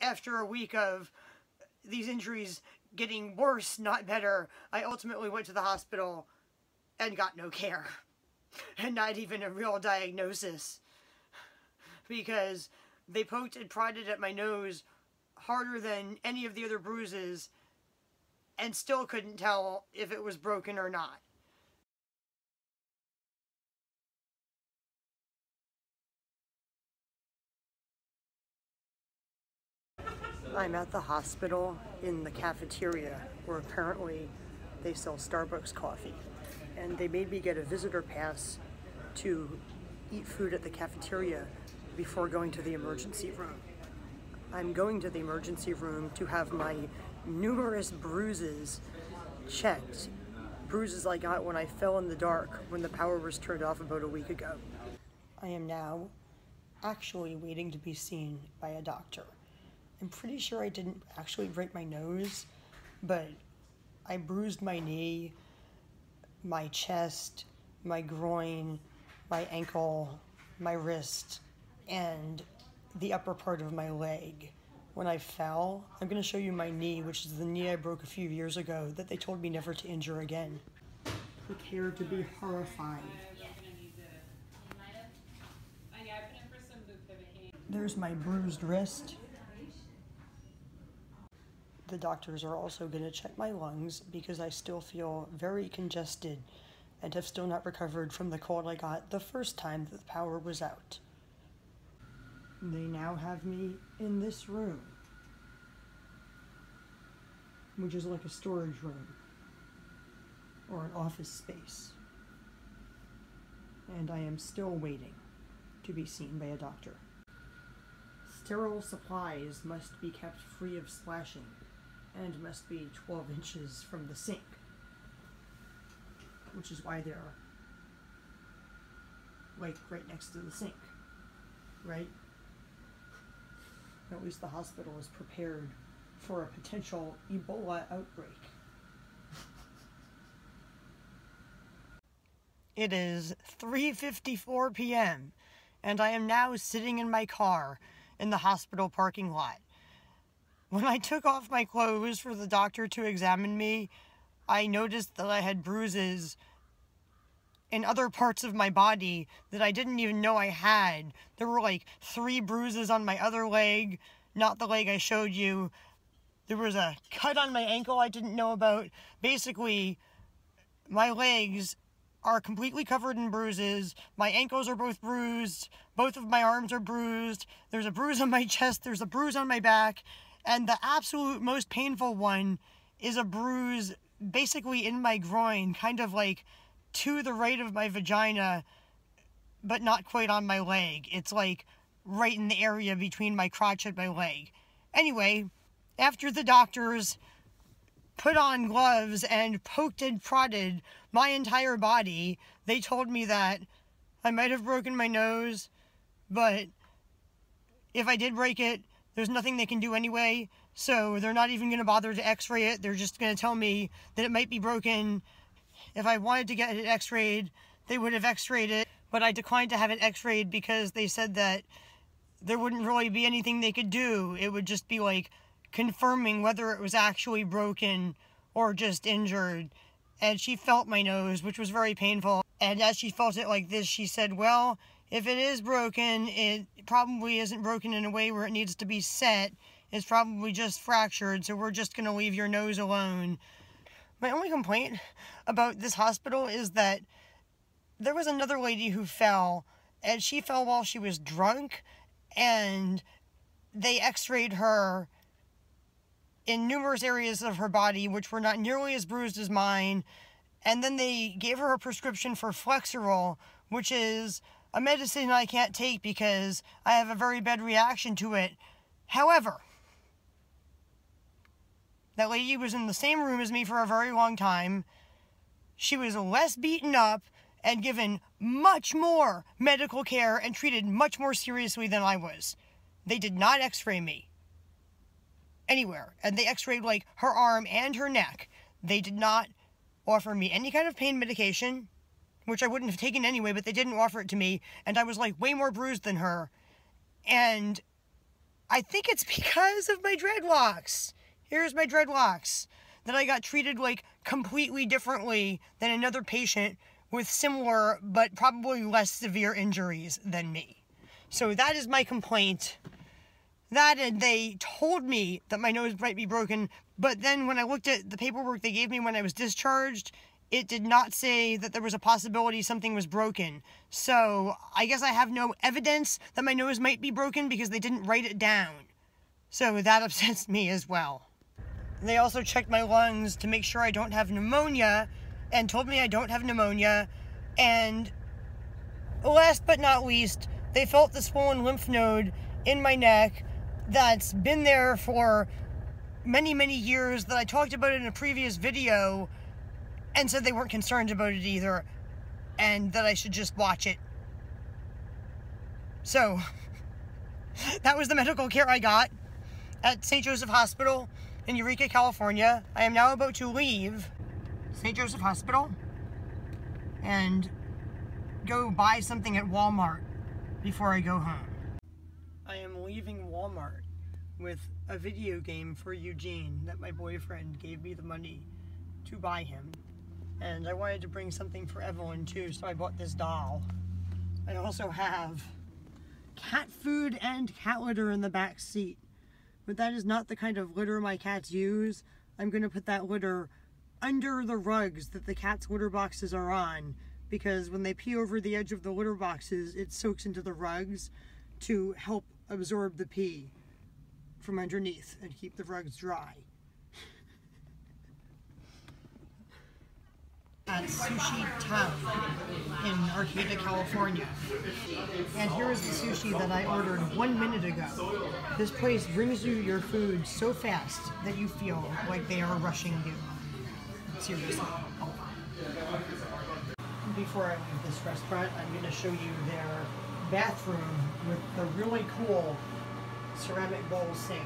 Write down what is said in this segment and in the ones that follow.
after a week of these injuries getting worse, not better, I ultimately went to the hospital and got no care. And not even a real diagnosis. Because they poked and prodded at my nose harder than any of the other bruises and still couldn't tell if it was broken or not. I'm at the hospital in the cafeteria where apparently they sell Starbucks coffee. And they made me get a visitor pass to eat food at the cafeteria before going to the emergency room. I'm going to the emergency room to have my numerous bruises checked. Bruises I got when I fell in the dark when the power was turned off about a week ago. I am now actually waiting to be seen by a doctor. I'm pretty sure I didn't actually break my nose, but I bruised my knee, my chest, my groin, my ankle, my wrist, and the upper part of my leg. When I fell, I'm going to show you my knee, which is the knee I broke a few years ago that they told me never to injure again. Prepare to be horrified. There's my bruised wrist. The doctors are also going to check my lungs because I still feel very congested and have still not recovered from the cold I got the first time that the power was out. They now have me in this room, which is like a storage room or an office space. And I am still waiting to be seen by a doctor. Sterile supplies must be kept free of splashing and must be 12 inches from the sink, which is why they're like right next to the sink, right? At least the hospital is prepared for a potential Ebola outbreak. It is 3:54 p.m. and I am now sitting in my car in the hospital parking lot. When I took off my clothes for the doctor to examine me, I noticed that I had bruises in other parts of my body that I didn't even know I had. There were like 3 bruises on my other leg, not the leg I showed you. There was a cut on my ankle I didn't know about. Basically, my legs are completely covered in bruises. My ankles are both bruised. Both of my arms are bruised. There's a bruise on my chest. There's a bruise on my back. And the absolute most painful one is a bruise basically in my groin, kind of like to the right of my vagina, but not quite on my leg. It's like right in the area between my crotch and my leg. Anyway, after the doctors put on gloves and poked and prodded my entire body, they told me that I might have broken my nose, but if I did break it, there's nothing they can do anyway, so they're not even going to bother to x-ray it. They're just going to tell me that it might be broken. If I wanted to get it x-rayed, they would have x-rayed it, but I declined to have it x-rayed because they said that there wouldn't really be anything they could do. It would just be like confirming whether it was actually broken or just injured. And she felt my nose, which was very painful. And as she felt it like this, she said, well, if it is broken, it probably isn't broken in a way where it needs to be set. It's probably just fractured, so we're just going to leave your nose alone. My only complaint about this hospital is that there was another lady who fell, and she fell while she was drunk, and they x-rayed her in numerous areas of her body, which were not nearly as bruised as mine, and then they gave her a prescription for Flexeril, which is a medicine I can't take because I have a very bad reaction to it. However, that lady was in the same room as me for a very long time. She was less beaten up and given much more medical care and treated much more seriously than I was. They did not x-ray me anywhere, and they x-rayed like her arm and her neck. They did not offer me any kind of pain medication, which I wouldn't have taken anyway, but they didn't offer it to me, and I was like way more bruised than her, and I think it's because of my dreadlocks. Here's my dreadlocks. That I got treated like completely differently than another patient with similar but probably less severe injuries than me. So that is my complaint. That, and they told me that my nose might be broken, but then when I looked at the paperwork they gave me when I was discharged, it did not say that there was a possibility something was broken. So I guess I have no evidence that my nose might be broken because they didn't write it down. So that upsets me as well. They also checked my lungs to make sure I don't have pneumonia and told me I don't have pneumonia. And last but not least, they felt the swollen lymph node in my neck that's been there for many, many years that I talked about in a previous video, and said they weren't concerned about it either and that I should just watch it. So that was the medical care I got at St. Joseph Hospital in Eureka, California. I am now about to leave St. Joseph Hospital and go buy something at Walmart before I go home. I am leaving Walmart with a video game for Eugene that my boyfriend gave me the money to buy him. And I wanted to bring something for Evelyn too, so I bought this doll. I also have cat food and cat litter in the back seat. But that is not the kind of litter my cats use. I'm going to put that litter under the rugs that the cats' litter boxes are on, because when they pee over the edge of the litter boxes, it soaks into the rugs to help absorb the pee from underneath and keep the rugs dry. At Sushi Town in Arcata, California. And here is the sushi that I ordered 1 minute ago. This place brings you your food so fast that you feel like they are rushing you. Seriously. Before I leave this restaurant, I'm going to show you their bathroom with the really cool ceramic bowl sink.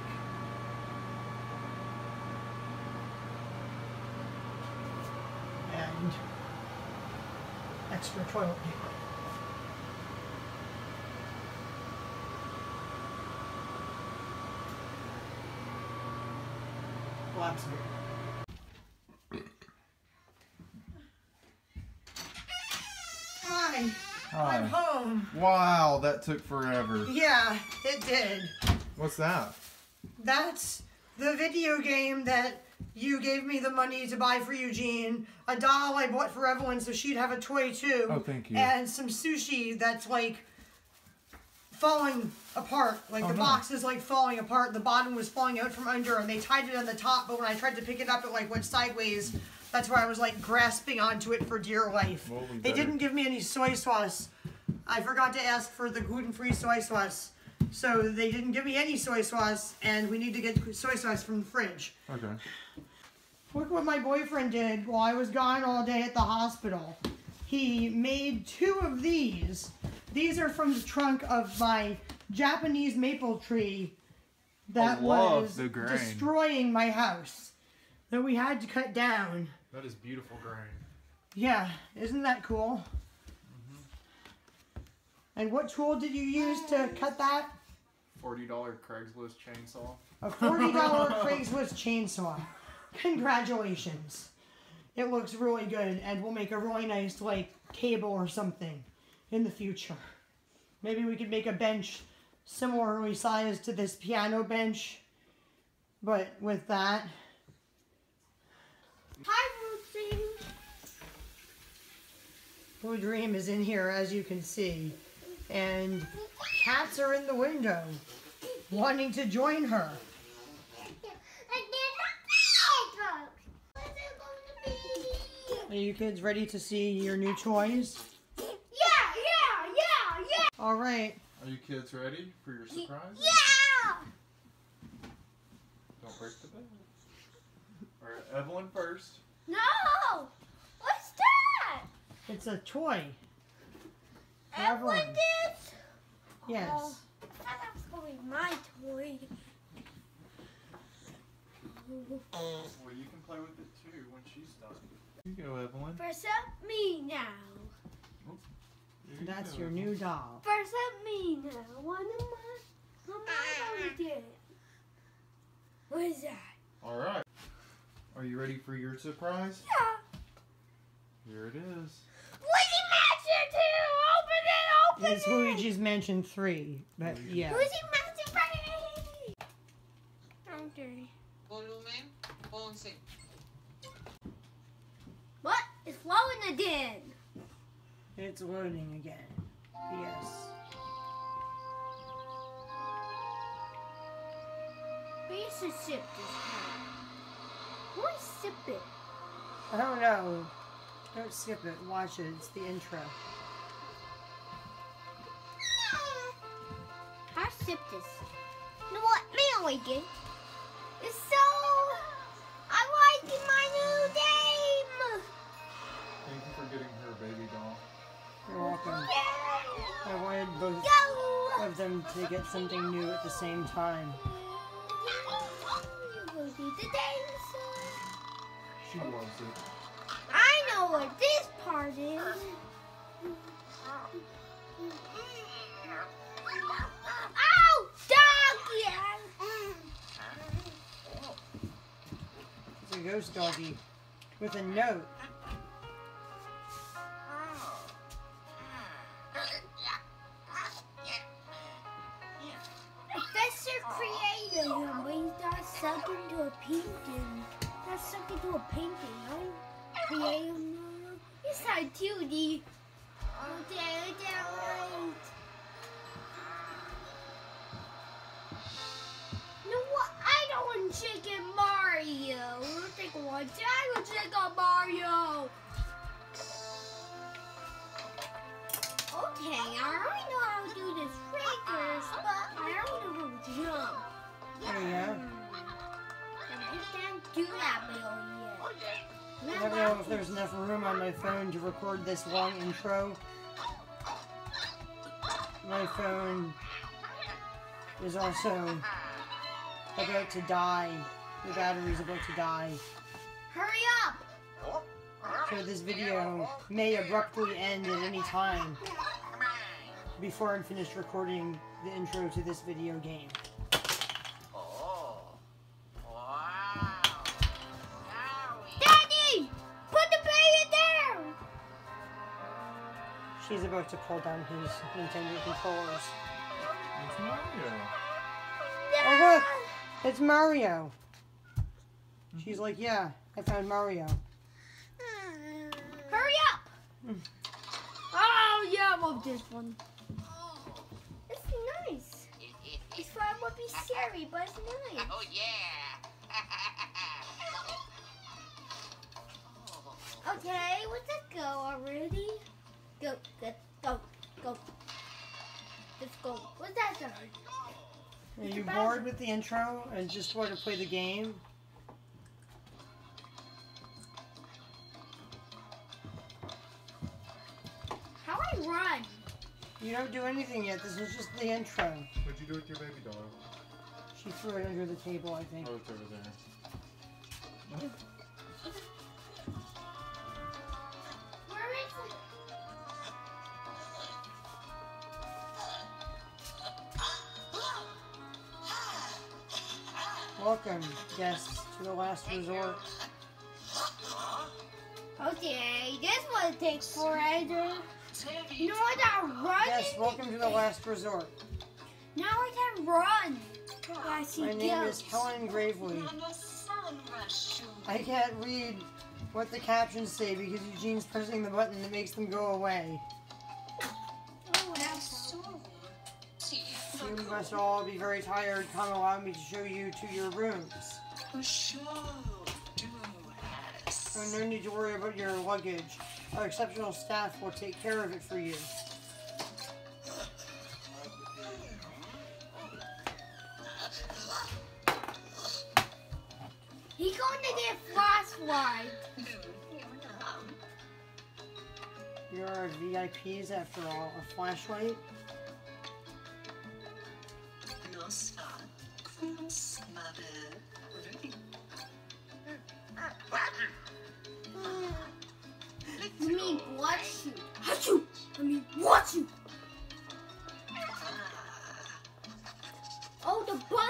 And extra toilet paper. Lots of it. Hi. Hi. I'm home. Wow, that took forever. Yeah, it did. What's that? That's the video game that you gave me the money to buy for Eugene, a doll I bought for Evelyn so she'd have a toy too. Oh, thank you. And some sushi that's like falling apart. Like the box is like falling apart. The bottom was falling out from under and they tied it on the top, but when I tried to pick it up, it like went sideways. That's why I was like grasping onto it for dear life. Well, they didn't give me any soy sauce. I forgot to ask for the gluten-free soy sauce. So they didn't give me any soy sauce, and we need to get soy sauce from the fridge. Okay. Look what my boyfriend did while I was gone all day at the hospital. He made two of these. These are from the trunk of my Japanese maple tree that was destroying my house, that we had to cut down. That is beautiful grain. Yeah, isn't that cool? And what tool did you use to cut that? $40 Craigslist chainsaw. A $40 Craigslist chainsaw. Congratulations. It looks really good, and we'll make a really nice, like, table or something in the future. Maybe we could make a bench similarly sized to this piano bench, but with that. Hi, Blue Dream. Blue Dream is in here, as you can see. And cats are in the window, wanting to join her. Are you kids ready to see your new toys? Yeah, yeah, yeah, yeah! All right. Are you kids ready for your surprise? Yeah! Don't break the bed. All right, Evelyn first. No! What's that? It's a toy. Evelyn did? Yes. Oh, that was going to be my toy. Well, you can play with it too when she's done. Here you go, Evelyn. First up, me now. Oh, that's your new doll. First up, me now. One of my Somebody did it. What is that? Alright. Are you ready for your surprise? Yeah. Here it is. Luigi's Mansion 2! Open it! It's Luigi's Mansion 3. But yeah. Luigi's Mansion 3! I'm dirty. Volume 11. What? It's flowing again. It's loading again. Yes. We should sip this time. Why sip it? I don't know. Don't skip it. Watch it. It's the intro. I sipped this. You know what? I like it. It's so... I like my new game! Thank you for getting her, baby doll. You're welcome. Yeah. I wanted both of them to get something new at the same time. She loves it. I know what this part is. Oh, doggy! It's a ghost doggy with a note. Suck into a painting. That's stuck into a painting, right? Creative. It's not 2D. Okay, it's alright. No, what? I don't want chicken Mario. I don't think I want chicken Mario. Okay, I already know how to do this figures, but I don't know how to jump. Oh, yeah. Do that video yet. I don't know if there's enough room on my phone to record this long intro. My phone is also about to die. The battery's about to die. Hurry up! So this video may abruptly end at any time before I'm finished recording the intro to this video game. She's about to pull down his Nintendo controllers. It's Mario. Oh, look! It's Mario. She's like, yeah, I found Mario. Hurry up! Oh, yeah, I love this one. It's nice. It's probably scary, but it's nice. Oh, yeah. Okay, what's that go already? Go, go, go. Let's go. What's that sound? Are you bored with the intro and just want to play the game? How do I run? You don't do anything yet. This is just the intro. What'd you do with your baby doll? She threw it under the table, I think. Oh, it's over there. Huh? Welcome, guests, to the last resort. Okay, this one takes forever. You know what, I run? Yes, welcome to the last resort. Now I can run. My name is Helen Gravely. I can't read what the captions say because Eugene's pressing the button that makes them go away. You must all be very tired. Come allow me to show you to your rooms. So no need to worry about your luggage. Our exceptional staff will take care of it for you. He's going to get flashlight. You're VIPs after all. A flashlight? I mean, watch you!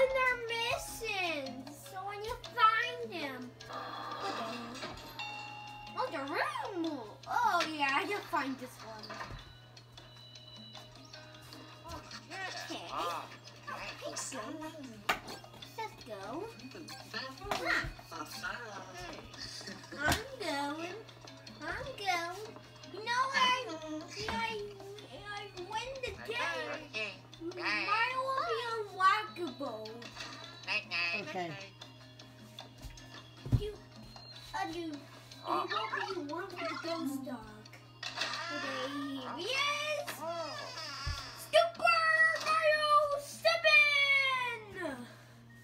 in their missions. So when you find them. Oh, the room. Oh, yeah, I can find this one. Okay. Okay, let's go. I'm going. You know, I win the game. Mario will be unlockable. Okay. You won't be one with the ghost dog. There he is. Super Mario 7.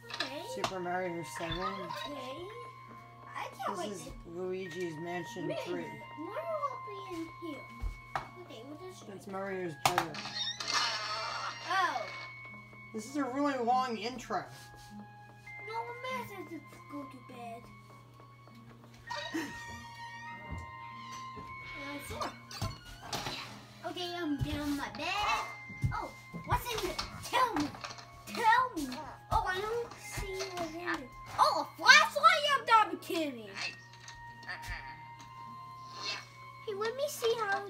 Okay. Super Mario 7. Okay. This is Luigi's Mansion 3. Mario will be in here. Okay, that's Mario's brother. Oh. This is a really long intro. No matter, let's go to bed. Okay, I'm down my bed. Oh, what's in here? Tell me. Oh, I don't see what's in here. Oh, a flashlight? I'm not kidding. Hey, let me see how. All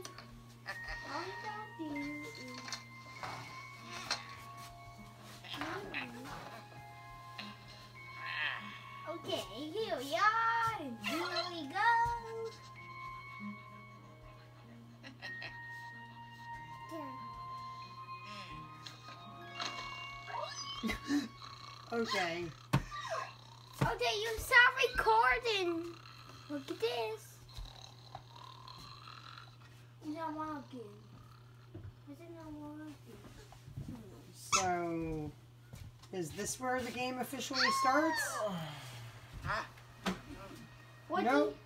you gotta do is. Okay, here we are. Here we go. Okay. Okay, you stop recording. Look at this. You don't want to. I didn't want to. So, is this where the game officially starts? What? Nope.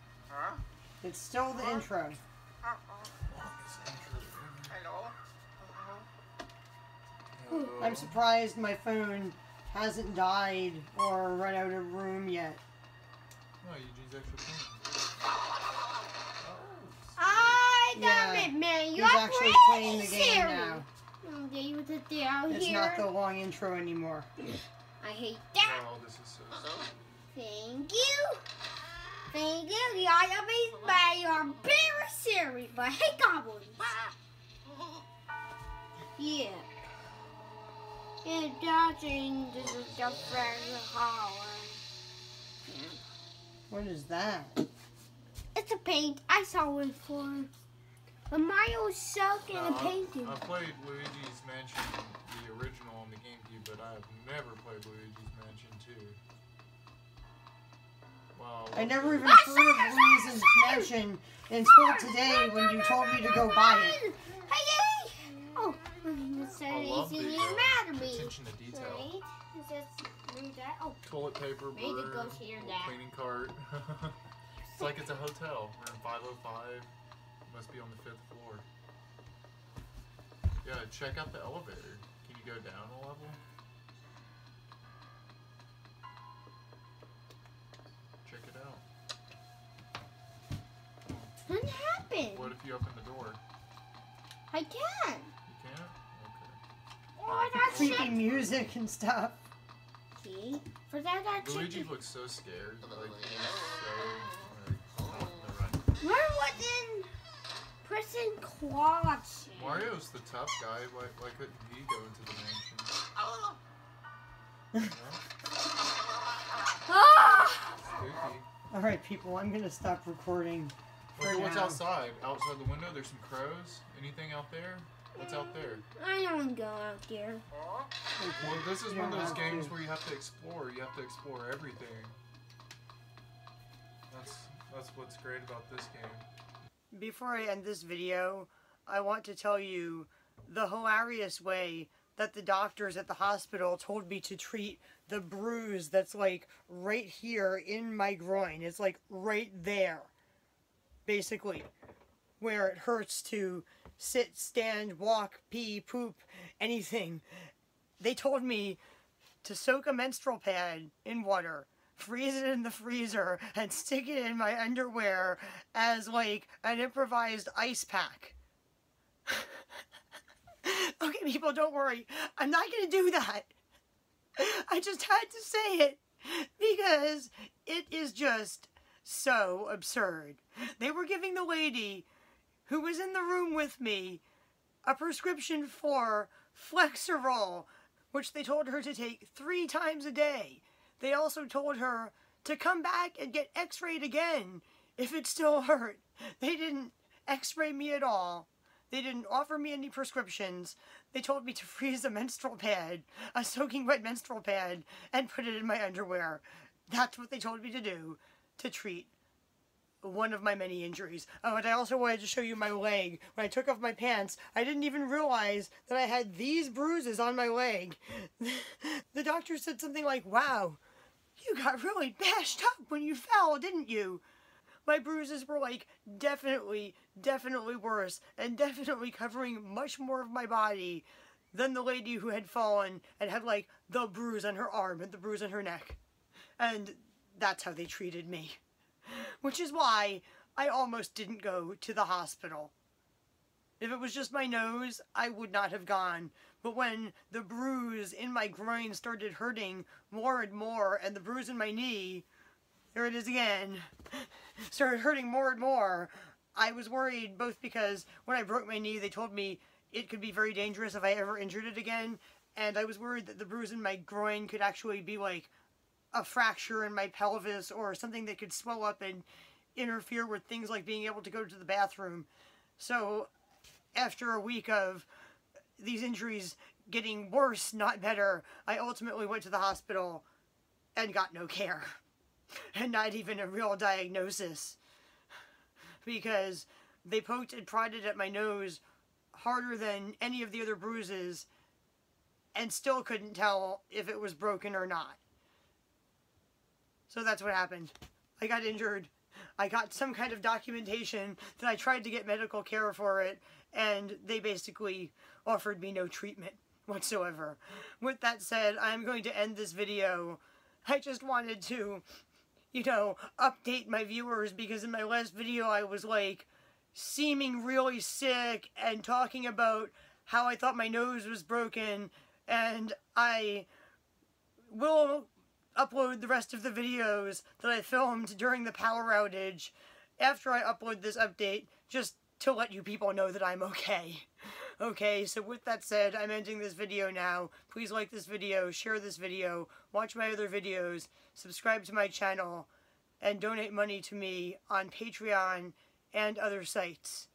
It's still the intro. Hello. I'm surprised my phone hasn't died or run out of room yet. No, Eugene's extra phone. I got it, man. You're actually playing the game now. It's not the long intro anymore. I hate that. Oh, this is so silly. Thank you, y'all. I mean, by your very serious, but hey, goblins. Yeah. It's dodging the friendly holler. What is that? It's a paint. I saw it before. But Mario was stuck in a painting. I played Luigi's Mansion, the original on the GameCube, but I've never played Luigi's Mansion 2. Wow. I never even heard of Luigi's Mansion until today when you told me to go buy it. Hey! Oh, it's so easy to get mad at me. Attention to detail. Oh. Toilet paper, burner, cleaning cart. It's like it's a hotel. We're in 505. Must be on the 5th floor. Yeah, check out the elevator. Can you go down a level? Check it out. What happened? What if you open the door? I can't. You can't? Okay. Oh, that's creepy music and stuff. See? For that, that's Luigi looks so scared. Like, so, like, where was in prison closet? Mario's the tough guy. Why couldn't he go into the mansion? Alright, people, I'm gonna stop recording. Wait, what's outside? Outside the window, there's some crows. Anything out there? What's out there? I don't go out there. Well, this is one of those games where you have to explore. You have to explore everything. That's what's great about this game. Before I end this video, I want to tell you the hilarious way that the doctors at the hospital told me to treat the bruise that's like right here in my groin. It's like right there, basically, where it hurts to sit, stand, walk, pee, poop, anything. They told me to soak a menstrual pad in water, freeze it in the freezer, and stick it in my underwear as like an improvised ice pack. Okay, people, don't worry. I'm not gonna do that. I just had to say it because it is just so absurd. They were giving the lady who was in the room with me a prescription for Flexeril, which they told her to take 3 times a day. They also told her to come back and get x-rayed again if it still hurt. They didn't x-ray me at all. They didn't offer me any prescriptions. They told me to freeze a menstrual pad, a soaking wet menstrual pad, and put it in my underwear. That's what they told me to do to treat one of my many injuries. Oh, and I also wanted to show you my leg. When I took off my pants, I didn't even realize that I had these bruises on my leg. The doctor said something like, "Wow, you got really bashed up when you fell, didn't you?" My bruises were like definitely worse and definitely covering much more of my body than the lady who had fallen and had like the bruise on her arm and the bruise on her neck. And that's how they treated me. Which is why I almost didn't go to the hospital. If it was just my nose, I would not have gone. But when the bruise in my groin started hurting more and more, and the bruise in my knee, there it is again, started hurting more and more, I was worried, both because when I broke my knee, they told me it could be very dangerous if I ever injured it again, and I was worried that the bruise in my groin could actually be like a fracture in my pelvis or something that could swell up and interfere with things like being able to go to the bathroom. So after a week of these injuries getting worse, not better, I ultimately went to the hospital and got no care. And not even a real diagnosis, because they poked and prodded at my nose harder than any of the other bruises and still couldn't tell if it was broken or not. So that's what happened. I got injured. I got some kind of documentation that I tried to get medical care for it, and they basically offered me no treatment whatsoever. With that said, I'm going to end this video. I just wanted to, you know, update my viewers, because in my last video I was like seeming really sick and talking about how I thought my nose was broken, and I will upload the rest of the videos that I filmed during the power outage after I upload this update, just to let you people know that I'm okay. Okay, so with that said, I'm ending this video now. Please like this video, share this video, watch my other videos, subscribe to my channel, and donate money to me on Patreon and other sites.